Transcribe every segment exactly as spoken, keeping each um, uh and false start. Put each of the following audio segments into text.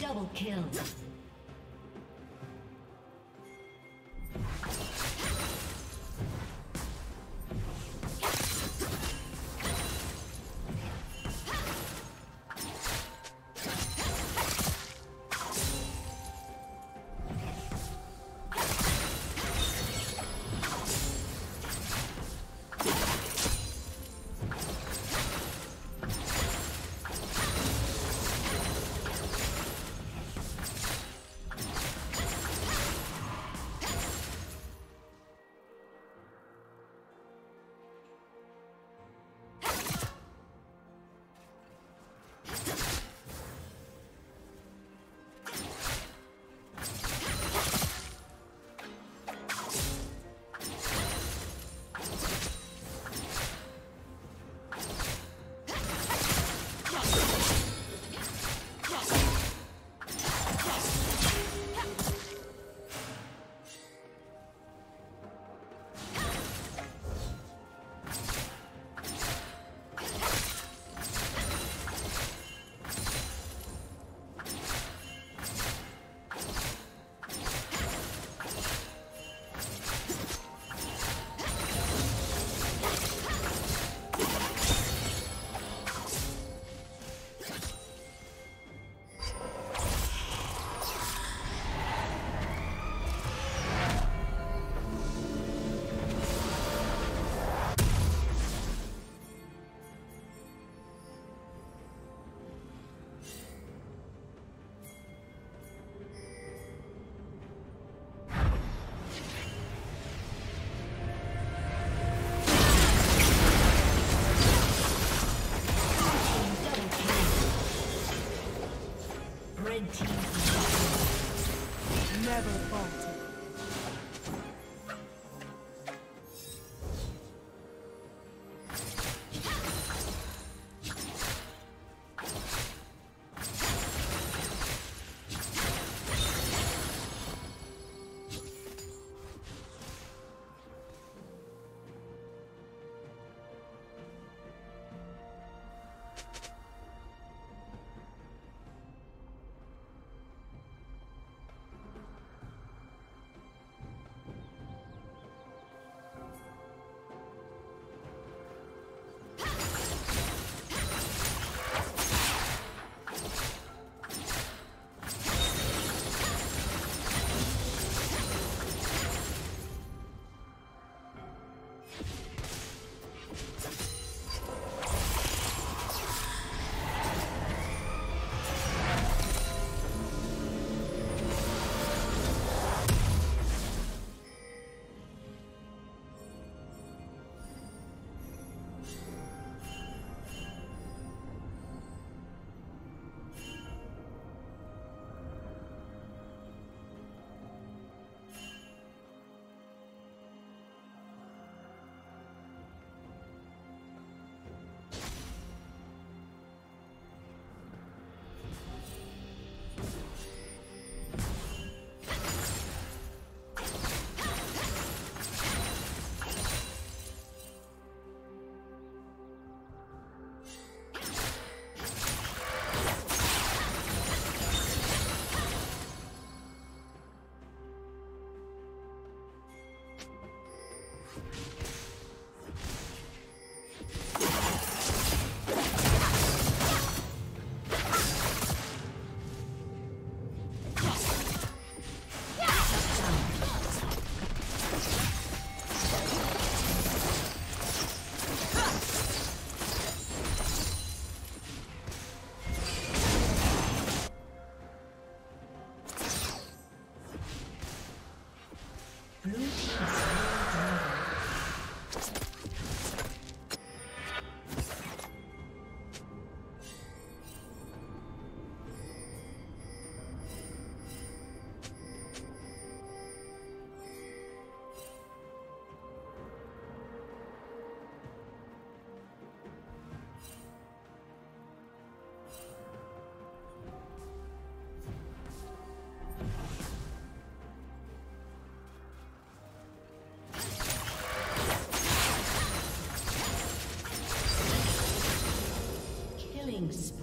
Double kill. Never faulted. Killing spree.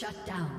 Shut down.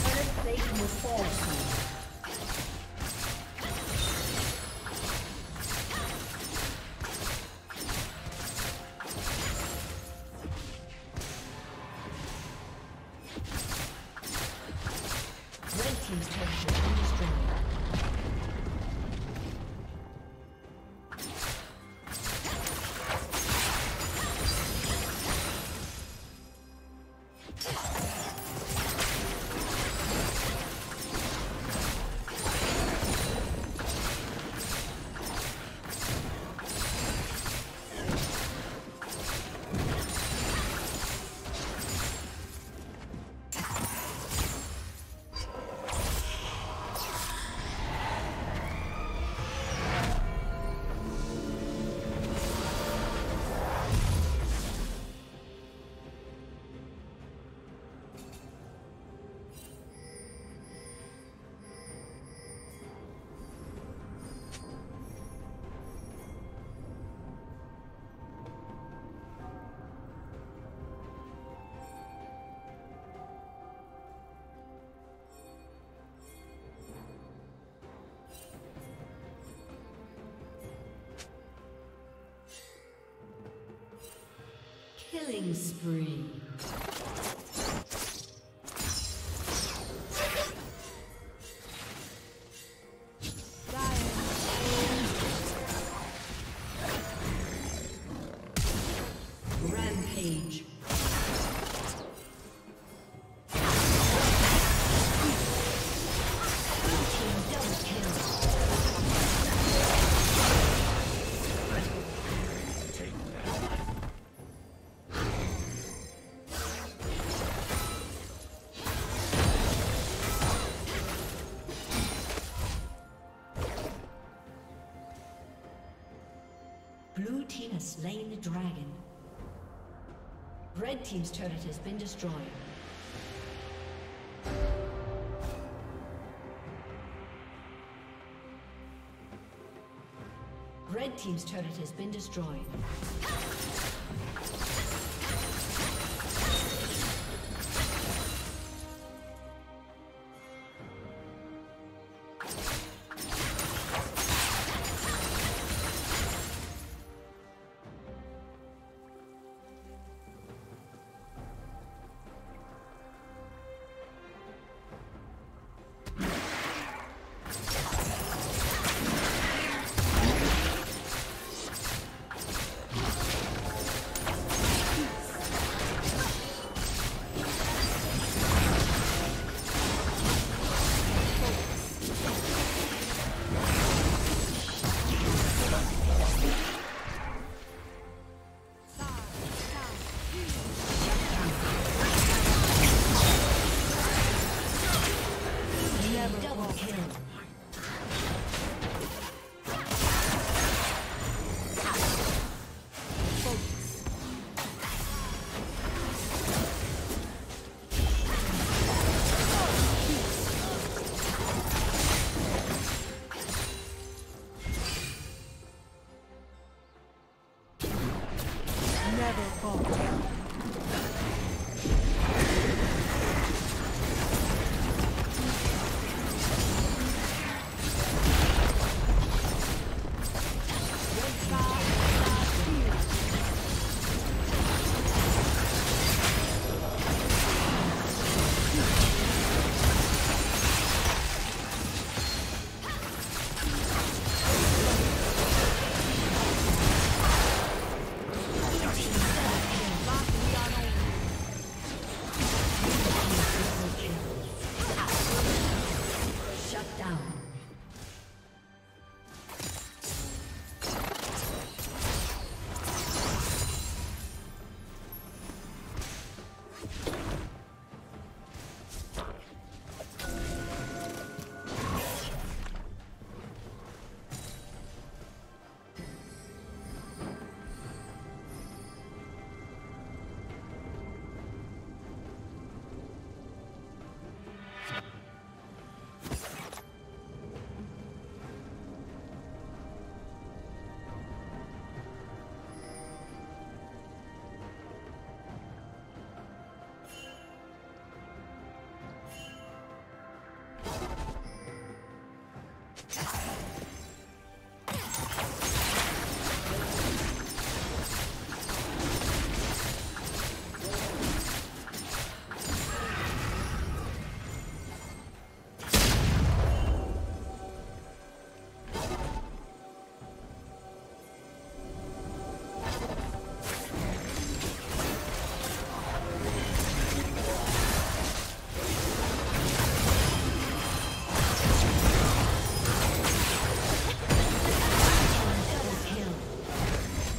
Turret plate will fall soon. Red team's turret has been destroyed. Killing spree. Blue team has slain the dragon. Red team's turret has been destroyed. Red team's turret has been destroyed.